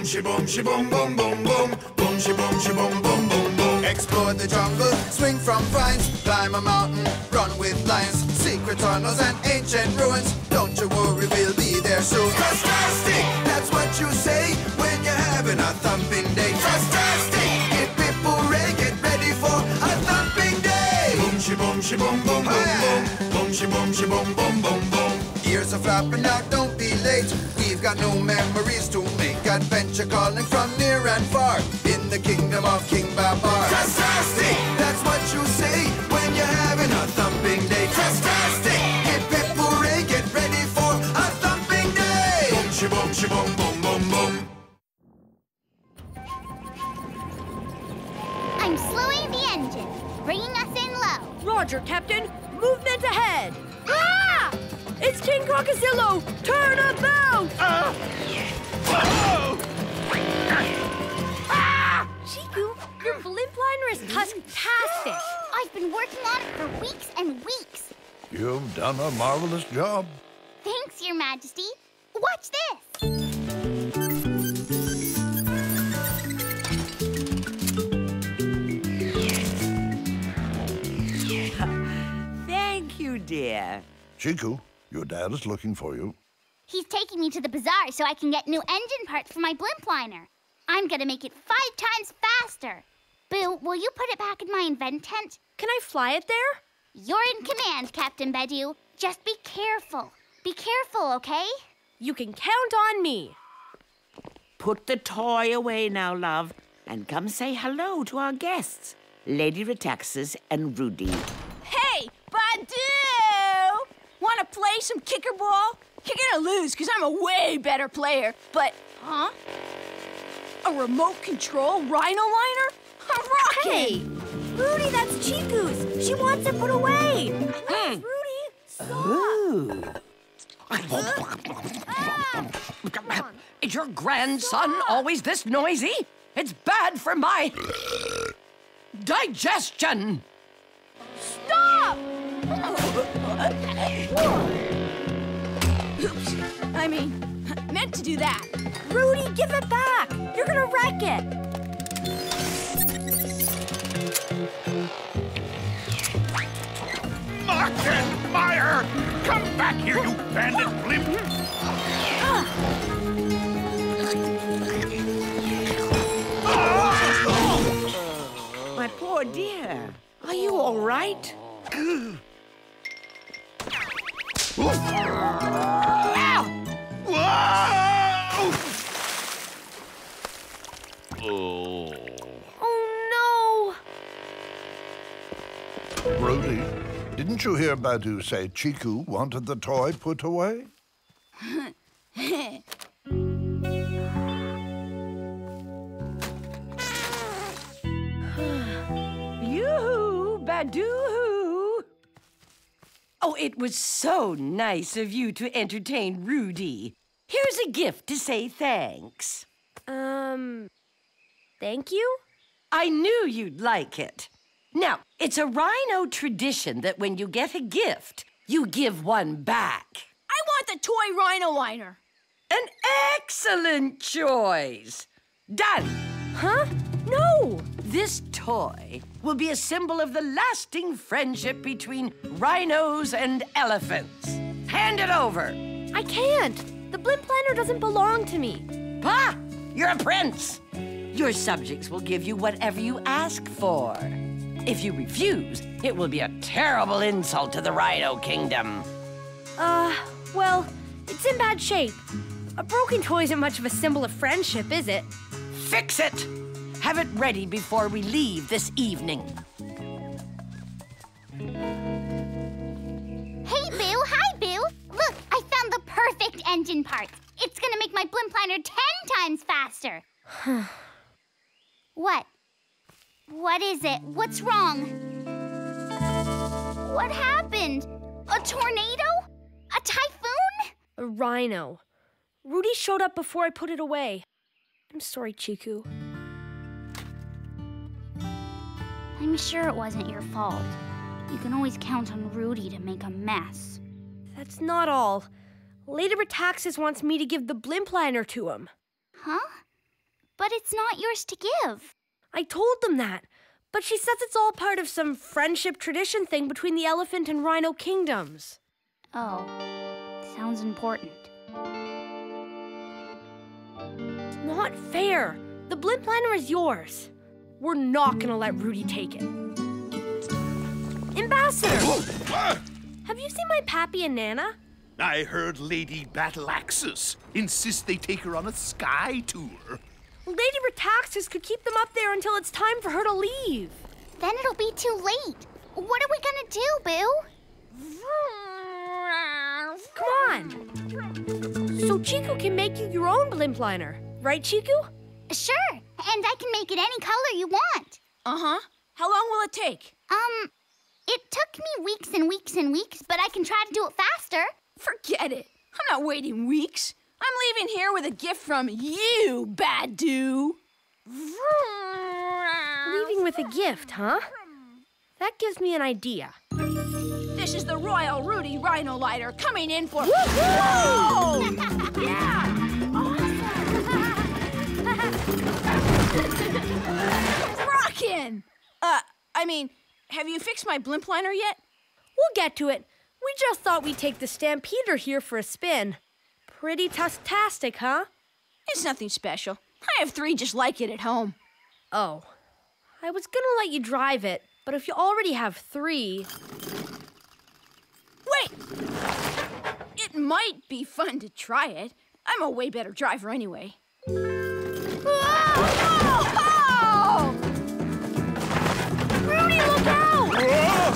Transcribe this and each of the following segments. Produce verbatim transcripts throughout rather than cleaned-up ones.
boom, she boom, she boom, boom, boom, boom, boom, she boom, she boom, boom, boom, boom. Explore the jungle, swing from vines, climb a mountain, run with lions, secret tunnels and ancient ruins. Don't you worry, we'll be there soon. Fantastic, that's what you say when you're having a thumping day. Fantastic, get pip hooray, get ready for a thumping day. Boom, she boom, she boom, boom, boom, boom, boom, she boom, she boom, boom, boom, boom. Ears are flapping out, don't be late. We've got no memories to make. Adventure calling from near and far in the kingdom of King Babar. Fantastic! That's what you say when you're having a thumping day. Fantastic! Hip hip hooray, get ready for a thumping day. Boom shaboom shaboom boom boom boom. I'm slowing the engine, bringing us in low. Roger, Captain. Movement ahead. Ah! It's King Crocodillo! Turn about! Uh, oh! Ah! Chiku, your blimp liner is tusk-tastic. I've been working on it for weeks and weeks. You've done a marvelous job. Thanks, Your Majesty. Watch this. Thank you, dear. Chiku. Your dad is looking for you. He's taking me to the bazaar so I can get new engine parts for my blimp liner. I'm gonna make it five times faster. Boo, will you put it back in my invent tent? Can I fly it there? You're in command, Captain Badou. Just be careful. Be careful, okay? You can count on me. Put the toy away now, love, and come say hello to our guests, Lady Rataxes and Rhudi. Hey, Badou! Wanna play some kicker ball? You're gonna lose, because I'm a way better player. But, huh? A remote control rhino liner? I'm rocking! Hey! Rhudi, that's Chiku's. She wants it put away. Mm. Rhudi, stop! Ooh. Ah. Is your grandson stop. always this noisy? It's bad for my digestion! Stop! Oops. I mean, meant to do that. Rhudi, give it back. You're gonna wreck it. Martin Meyer! Come back here, you bandit blimp! My poor dear, are you all right? Ow! Whoa! Oh no! Rhudi, didn't you hear Badou say Chiku wanted the toy put away? Yoo-hoo, Badou! Oh, it was so nice of you to entertain Rhudi. Here's a gift to say thanks. Um, thank you? I knew you'd like it. Now, it's a rhino tradition that when you get a gift, you give one back. I want the toy rhino liner. An excellent choice. Done. Huh? No. This toy will be a symbol of the lasting friendship between rhinos and elephants. Hand it over. I can't. The blimp liner doesn't belong to me. Pa, you're a prince. Your subjects will give you whatever you ask for. If you refuse, it will be a terrible insult to the Rhino Kingdom. Uh, well, it's in bad shape. A broken toy isn't much of a symbol of friendship, is it? Fix it! Have it ready before we leave this evening. Hey, Boo. Hi, Boo. Look, I found the perfect engine part. It's gonna make my blimp liner ten times faster. What? What is it? What's wrong? What happened? A tornado? A typhoon? A rhino. Rhudi showed up before I put it away. I'm sorry, Chiku. I'm sure it wasn't your fault. You can always count on Rhudi to make a mess. That's not all. Lady Rataxes wants me to give the blimp liner to him. Huh? But it's not yours to give. I told them that, but she says it's all part of some friendship tradition thing between the elephant and rhino kingdoms. Oh, sounds important. It's not fair. The blimp liner is yours. We're not gonna let Rhudi take it. Ambassador! Have you seen my pappy and Nana? I heard Lady Battleaxes insists they take her on a sky tour. Lady Rataxes could keep them up there until it's time for her to leave. Then it'll be too late. What are we gonna do, Boo? Come on. So Chiku can make you your own blimp liner, right, Chiku? Sure, and I can make it any color you want. Uh-huh. How long will it take? Um, it took me weeks and weeks and weeks, but I can try to do it faster. Forget it. I'm not waiting weeks. I'm leaving here with a gift from you, Badou. Leaving with a gift, huh? That gives me an idea. This is the Royal Rhudi Rhino Lighter coming in for... Woo-hoo! Yeah! Awesome! Rockin'! Uh, I mean, have you fixed my blimp liner yet? We'll get to it. We just thought we'd take the Stampeder here for a spin. Pretty tustastic, huh? It's nothing special. I have three just like it at home. Oh. I was gonna let you drive it, but if you already have three... Wait! It might be fun to try it. I'm a way better driver anyway. Whoa! Rhudi, look out! Whoa!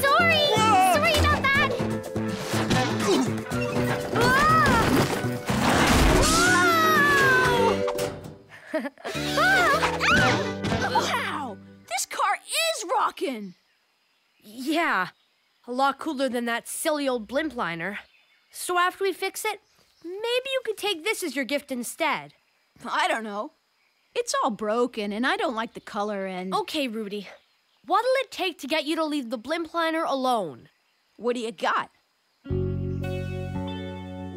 Sorry! Whoa! Sorry about that! Whoa! Whoa! Ah! Wow! This car is rockin'! Yeah. A lot cooler than that silly old blimp liner. So after we fix it, maybe you could take this as your gift instead. I don't know. It's all broken, and I don't like the color and... Okay, Rhudi. What'll it take to get you to leave the blimp liner alone? What do you got?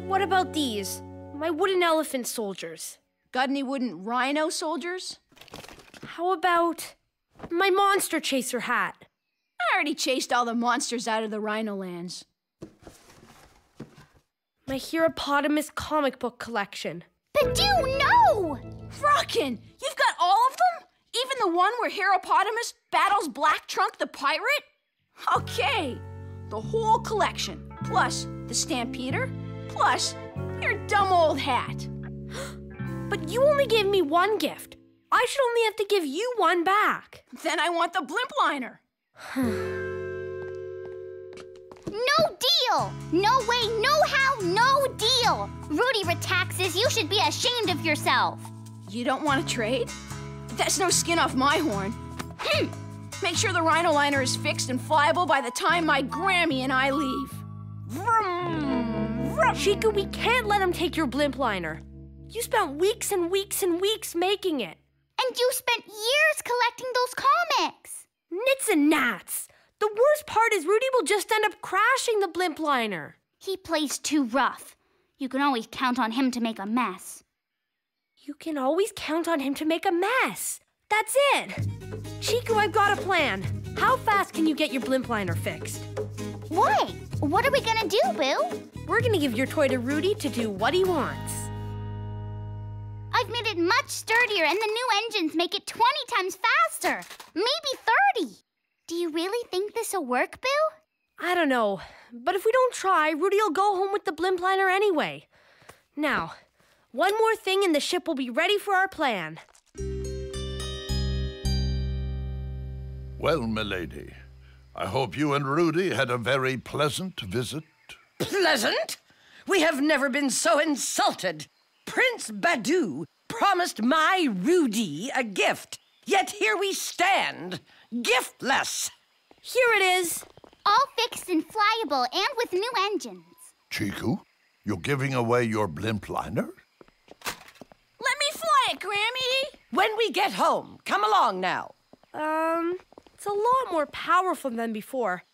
What about these? My wooden elephant soldiers. Got any wooden rhino soldiers? How about my monster chaser hat? I already chased all the monsters out of the Rhino Lands. My Heropotamus comic book collection. Badou, no! Frockin', you've got all of them? Even the one where Heropotamus battles Black Trunk the pirate? Okay, the whole collection, plus the Stampeder, plus your dumb old hat. But you only gave me one gift. I should only have to give you one back. Then I want the blimp liner. No deal! No way, no how, no deal! Rhudi Rataxes, you should be ashamed of yourself. You don't want to trade? That's no skin off my horn. Hm. Make sure the Rhino Liner is fixed and flyable by the time my Grammy and I leave. Vroom, vroom. Chiku, we can't let him take your blimp liner. You spent weeks and weeks and weeks making it. And you spent years collecting those comics. Nits and gnats. The worst part is Rhudi will just end up crashing the blimp liner. He plays too rough. You can always count on him to make a mess. You can always count on him to make a mess. That's it. Chiku, I've got a plan. How fast can you get your blimp liner fixed? What? What are we gonna do, Boo? We're gonna give your toy to Rhudi to do what he wants. I've made it much sturdier, and the new engines make it twenty times faster. Maybe thirty. Do you really think this'll work, Boo? I don't know, but if we don't try, Rhudi will go home with the blimp liner anyway. Now, one more thing and the ship will be ready for our plan. Well, milady, I hope you and Rhudi had a very pleasant visit. Pleasant? We have never been so insulted. Prince Badou promised my Rhudi a gift, yet here we stand, giftless. Here it is. All fixed and flyable and with new engines. Chiku, you're giving away your blimp liner? Let me fly it, Grammy! When we get home. Come along now. Um, it's a lot more powerful than before.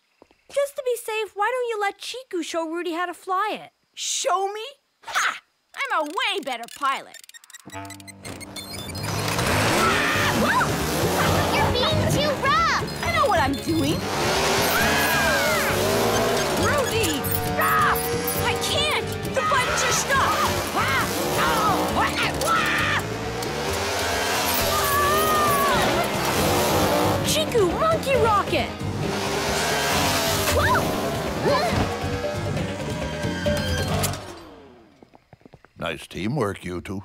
Just to be safe, why don't you let Chiku show Rhudi how to fly it? Show me? Ha! I'm a way better pilot. doing? Ah! Rhudi! Ah! I can't! The buttons are stuck! Ah! Oh! Ah! Ah! Chiku, monkey rocket! Whoa! Ah! Nice teamwork, you two.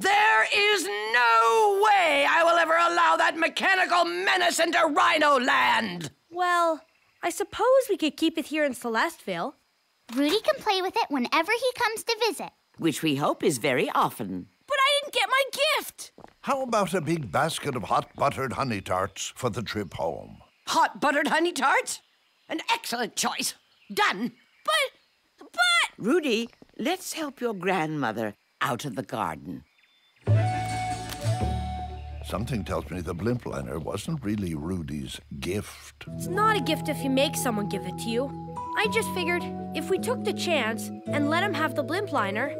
There is no way I will ever allow that mechanical menace into Rhino Land! Well, I suppose we could keep it here in Celestville. Rhudi can play with it whenever he comes to visit. Which we hope is very often. But I didn't get my gift! How about a big basket of hot buttered honey tarts for the trip home? Hot buttered honey tarts? An excellent choice. Done. But, but... Rhudi, let's help your grandmother out of the garden. Something tells me the blimp liner wasn't really Rudy's gift. It's not a gift if you make someone give it to you. I just figured if we took the chance and let him have the blimp liner,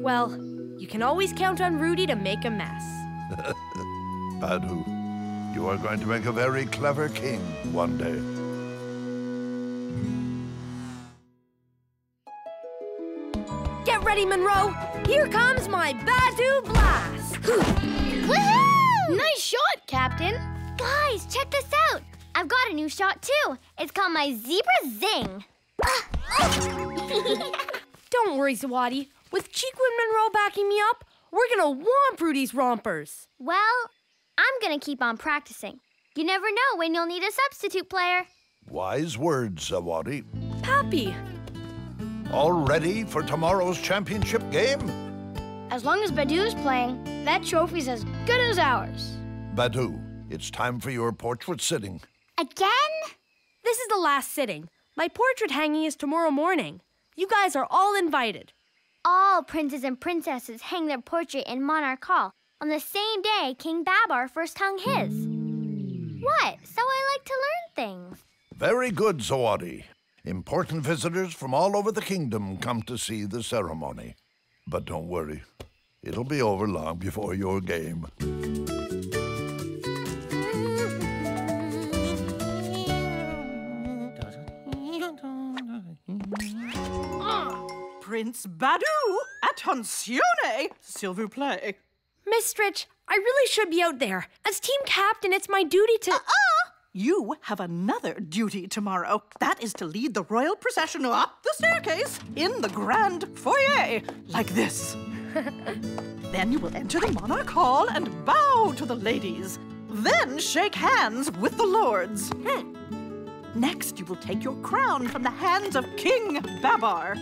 well, you can always count on Rhudi to make a mess. Badou, you are going to make a very clever king one day. Get ready, Monroe. Here comes my Badou blast. Woohoo! Nice shot, Captain. Guys, check this out. I've got a new shot, too. It's called my Zebra Zing. Don't worry, Zawadi. With Cheekwood and Monroe backing me up, we're going to whomp Rudy's rompers. Well, I'm going to keep on practicing. You never know when you'll need a substitute player. Wise words, Zawadi. Papi. All ready for tomorrow's championship game? As long as Badou's playing, that trophy's as good as ours. Badou, it's time for your portrait sitting. Again? This is the last sitting. My portrait hanging is tomorrow morning. You guys are all invited. All princes and princesses hang their portrait in Monarch Hall on the same day King Babar first hung his. What? So I like to learn things. Very good, Zawadi. Important visitors from all over the kingdom come to see the ceremony. But don't worry, it'll be over long before your game. Ah, Prince Badou attenzione, s'il vous plaît. Miss Stritch, I really should be out there. As team captain, it's my duty to... Uh-uh! You have another duty tomorrow. That is to lead the royal procession up the staircase in the grand foyer, like this. Then you will enter the Monarch Hall and bow to the ladies. Then shake hands with the lords. Hmm. Next, you will take your crown from the hands of King Babar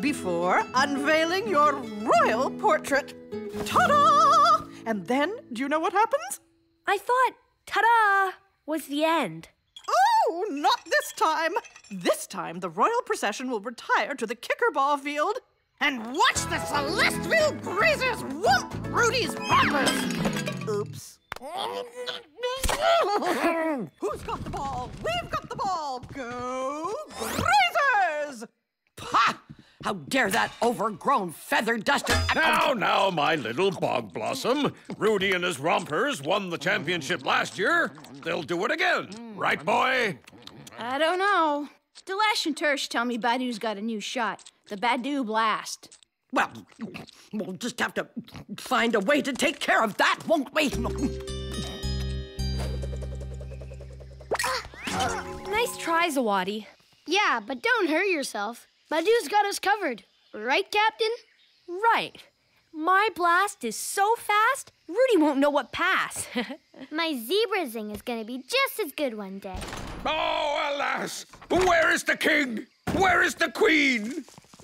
before unveiling your royal portrait. Ta-da! And then, do you know what happens? I thought, ta-da! Was the end. Oh, not this time. This time, the royal procession will retire to the kicker ball field and watch the Celesteville Breezers whoop Rudy's rompers. Oops. Who's got the ball? We've got the ball. Go Breezers! Pah! How dare that overgrown feather duster... Now, now, my little bog blossom. Rhudi and his rompers won the championship last year. They'll do it again. Right, boy? I don't know. Dilash and Tersh tell me Badou's got a new shot. The Badou blast. Well, we'll just have to find a way to take care of that, won't we? Nice try, Zawadi. Yeah, but don't hurt yourself. Badou's got us covered. Right, Captain? Right. My blast is so fast, Rhudi won't know what passed. My Zebra Zing is going to be just as good one day. Oh, alas! Where is the king? Where is the queen?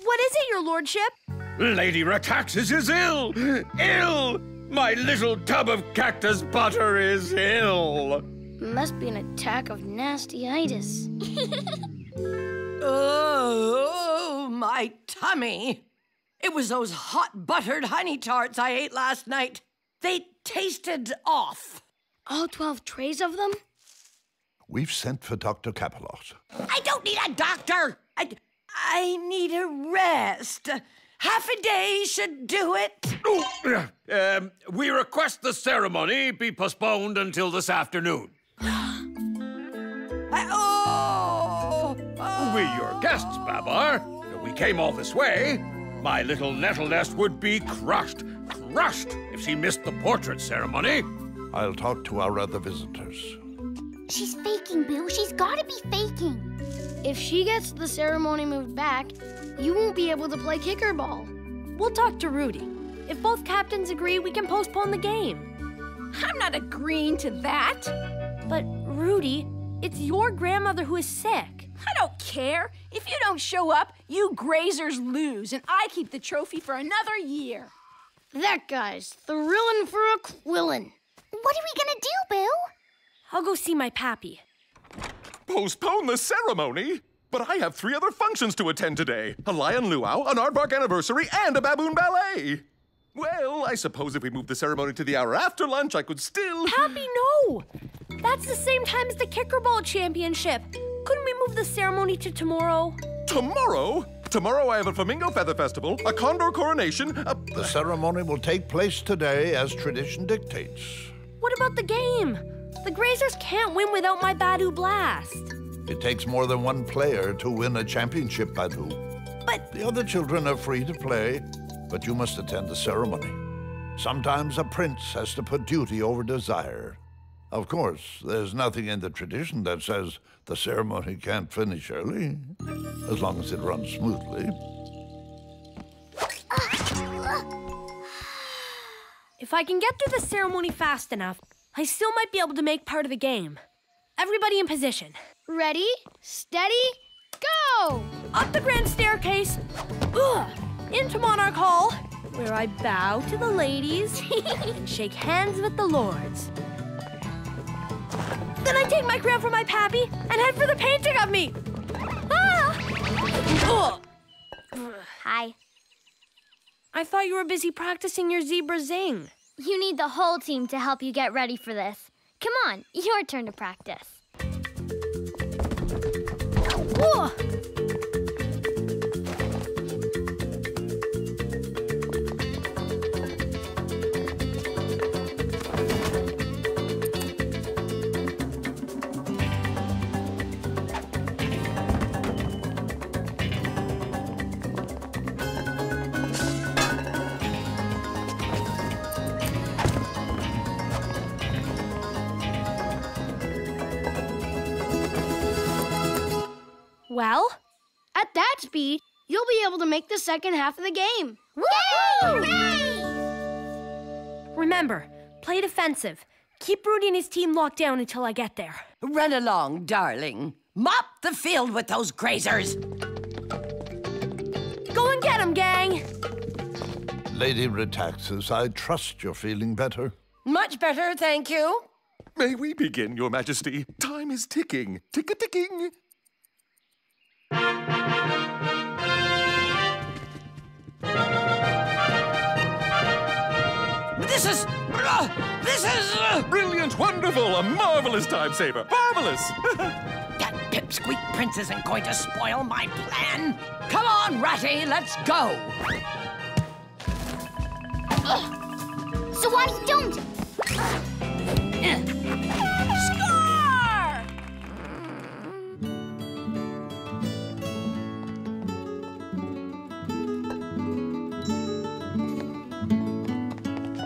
What is it, your lordship? Lady Rataxes is ill! Ill! My little tub of cactus butter is ill! Must be an attack of nasty-itis. Oh, my tummy. It was those hot buttered honey tarts I ate last night. They tasted off. All twelve trays of them? We've sent for Doctor Capalot. I don't need a doctor. I, I need a rest. Half a day should do it. um, we request the ceremony be postponed until this afternoon. I, oh, oh. We're your guests, Babar. We came all this way. My little nettle nest would be crushed, crushed if she missed the portrait ceremony. I'll talk to our other visitors. She's faking, Boo. She's got to be faking. If she gets the ceremony moved back, you won't be able to play kicker ball. We'll talk to Rhudi. If both captains agree, we can postpone the game. I'm not agreeing to that. But, Rhudi, it's your grandmother who is sick. I don't care. If you don't show up, you grazers lose, and I keep the trophy for another year. That guy's thrillin' for a quillin'. What are we gonna do, Boo? I'll go see my pappy. Postpone the ceremony? But I have three other functions to attend today. A lion luau, an aardvark anniversary, and a baboon ballet. Well, I suppose if we move the ceremony to the hour after lunch, I could still... Pappy, no! That's the same time as the kickerball championship. Couldn't we move the ceremony to tomorrow? Tomorrow? Tomorrow I have a Flamingo Feather Festival, a Condor Coronation, a... The ceremony will take place today as tradition dictates. What about the game? The Grazers can't win without my Badou Blast. It takes more than one player to win a championship, Badou. But... The other children are free to play, but you must attend the ceremony. Sometimes a prince has to put duty over desire. Of course, there's nothing in the tradition that says the ceremony can't finish early, as long as it runs smoothly. If I can get through the ceremony fast enough, I still might be able to make part of the game. Everybody in position. Ready, steady, go! Up the grand staircase, ugh, into Monarch Hall, where I bow to the ladies and shake hands with the lords. Then I take my crown from my pappy and head for the painting of me. Ah! Hi. I thought you were busy practicing your zebra zing. You need the whole team to help you get ready for this. Come on, your turn to practice. Whoa. Well, at that speed, you'll be able to make the second half of the game. Woo! Hooray! Remember, play defensive. Keep Rhudi and his team locked down until I get there. Run along, darling. Mop the field with those grazers. Go and get 'em, gang. Lady Rataxes, I trust you're feeling better. Much better, thank you. May we begin, Your Majesty? Time is ticking. Tick-a-ticking. This is... Uh, this is... Uh, brilliant, wonderful, a marvelous time saver. Marvelous! That pipsqueak prince isn't going to spoil my plan. Come on, Ratty, let's go. Uh, so why don't... Uh. Score!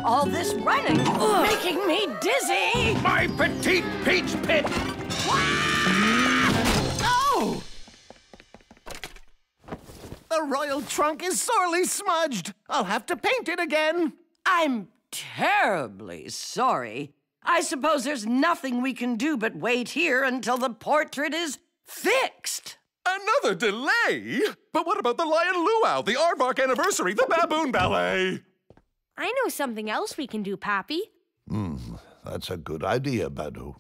All this running Ugh. making me dizzy. My petite peach pit. Oh! The royal trunk is sorely smudged. I'll have to paint it again. I'm terribly sorry. I suppose there's nothing we can do but wait here until the portrait is fixed. Another delay? But what about the lion luau, the aardvark anniversary, the baboon ballet? I know something else we can do, Pappy. Hmm, that's a good idea, Badou.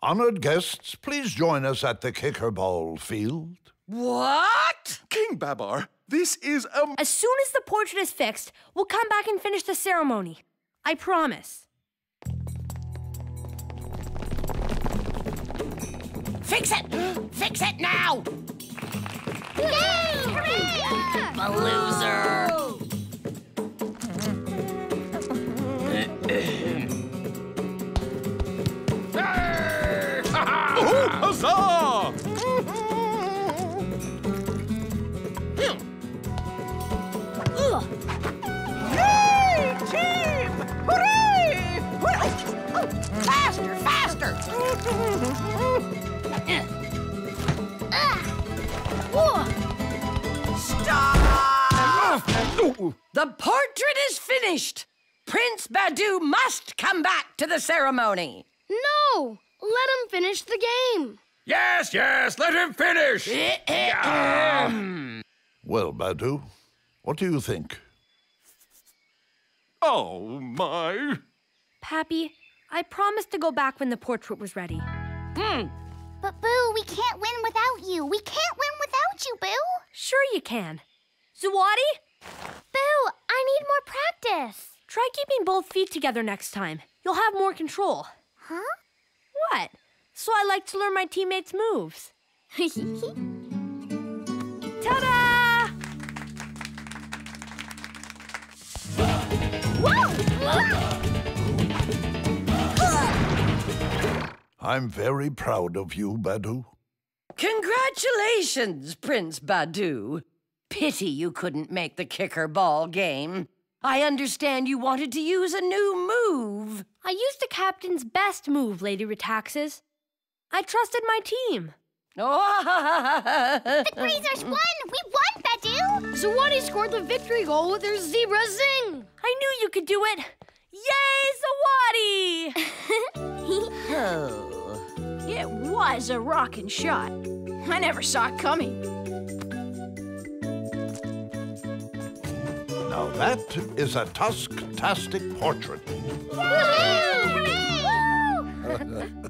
Honored guests, please join us at the kickerball field. What? King Babar, this is a... As soon as the portrait is fixed, we'll come back and finish the ceremony. I promise. Fix it! Fix it now! Yay! Hooray! Yeah! The loser! Cool. Yay, team! Hooray! Hooray! Oh, faster, faster! Stop! The portrait is finished. Prince Badou must come back to the ceremony. No, let him finish the game. Yes, yes, let him finish. Yeah. Well, Badou, what do you think? Oh, my. Pappy, I promised to go back when the portrait was ready. Hmm. But, Boo, we can't win without you. We can't win without you, Boo. Sure you can. Zawadi? Boo, I need more practice. Try keeping both feet together next time. You'll have more control. Huh? What? So I like to learn my teammates' moves. Ta-da! Whoa! I'm very proud of you, Badou. Congratulations, Prince Badou. Pity you couldn't make the kicker ball game. I understand you wanted to use a new move. I used the captain's best move, Lady Rataxes. I trusted my team. The Breezers won! We won, Badou! Zawadi scored the victory goal with her zebra zing! I knew you could do it! Yay, Zawadi! Oh, it was a rockin' shot. I never saw it coming. Now that is a tusk-tastic portrait. Yay! Hooray!